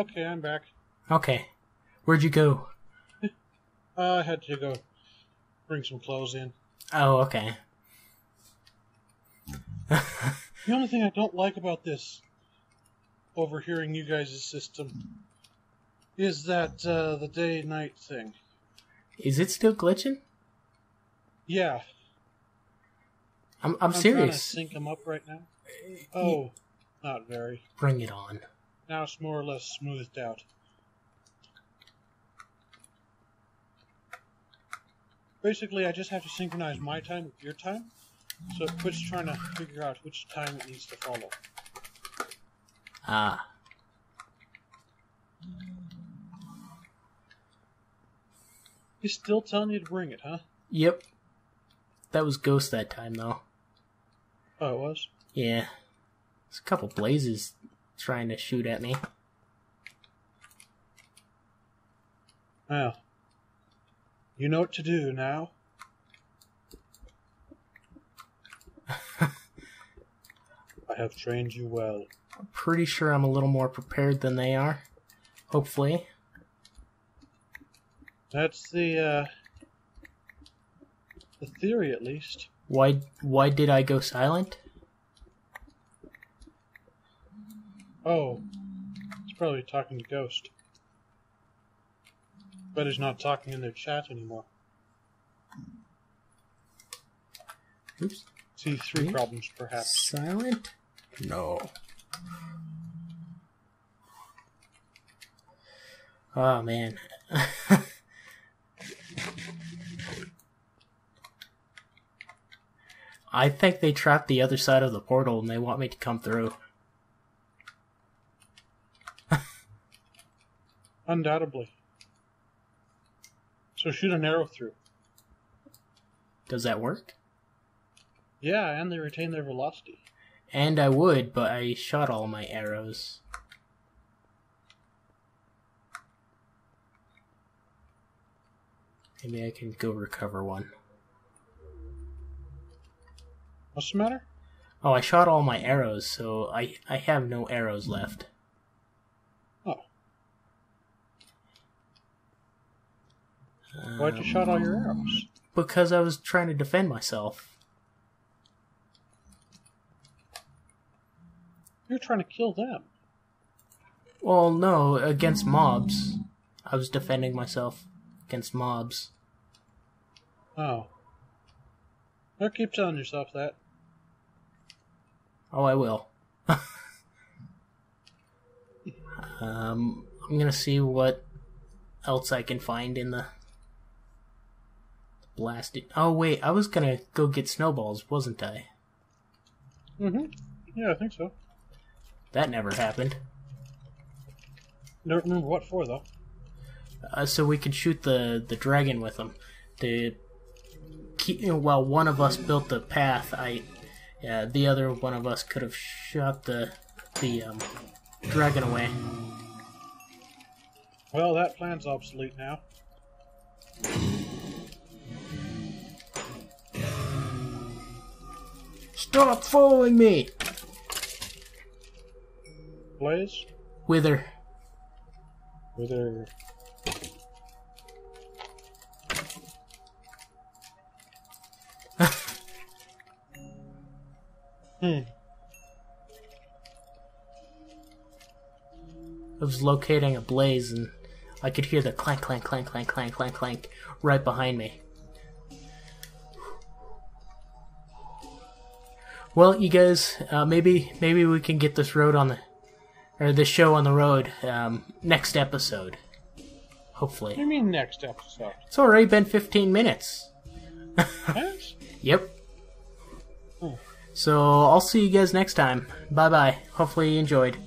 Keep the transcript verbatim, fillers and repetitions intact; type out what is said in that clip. Okay, I'm back. Okay. Where'd you go? uh, I had to go bring some clothes in. Oh, okay. The only thing I don't like about this, overhearing you guys' system, is that uh, the day-night thing. Is it still glitching? Yeah. I'm I'm, I'm serious. I'm trying to sync them up right now. Oh, yeah. Not very. Bring it on. Now it's more or less smoothed out. Basically, I just have to synchronize my time with your time, so it quits trying to figure out which time it needs to follow. Ah. He's still telling you to bring it, huh? Yep. That was Ghost that time, though. Oh, it was? Yeah. There's a couple blazes trying to shoot at me. Well, you know what to do now. I have trained you well. I'm pretty sure I'm a little more prepared than they are. Hopefully. That's the uh, the theory, at least. Why? Why did I go silent? Oh, he's probably talking to Ghost. But he's not talking in their chat anymore. Oops. C three okay. Problems, perhaps. Silent? No. Oh, man. I think they trapped the other side of the portal and they want me to come through. Undoubtedly. So shoot an arrow through. Does that work? Yeah, and they retain their velocity. And I would, but I shot all my arrows. Maybe I can go recover one. What's the matter? Oh, I shot all my arrows, so I, I have no arrows left. Why'd you um, shot all your arrows? Because I was trying to defend myself. You're trying to kill them. Well, no, against mobs. I was defending myself against mobs. Oh. Don't keep telling yourself that. Oh, I will. um, I'm gonna see what else I can find in the blasted. Oh, wait, I was gonna go get snowballs, wasn't I? Mm-hmm. Yeah, I think so. That never happened. Don't remember what for, though. Uh, so we could shoot the, the dragon with them. The, keep, you know, while one of us built the path, I, uh, the other one of us could have shot the, the um, dragon away. Well, that plan's obsolete now. Stop following me! Blaze? Wither. Wither. hmm. I was locating a blaze and I could hear the clank, clank, clank, clank, clank, clank, clank right behind me. Well, you guys, uh, maybe maybe we can get this road on the, or this show on the road um, next episode, hopefully. What do you mean next episode? It's already been fifteen minutes. Yes? Yep. Oh. So I'll see you guys next time. Bye bye. Hopefully you enjoyed.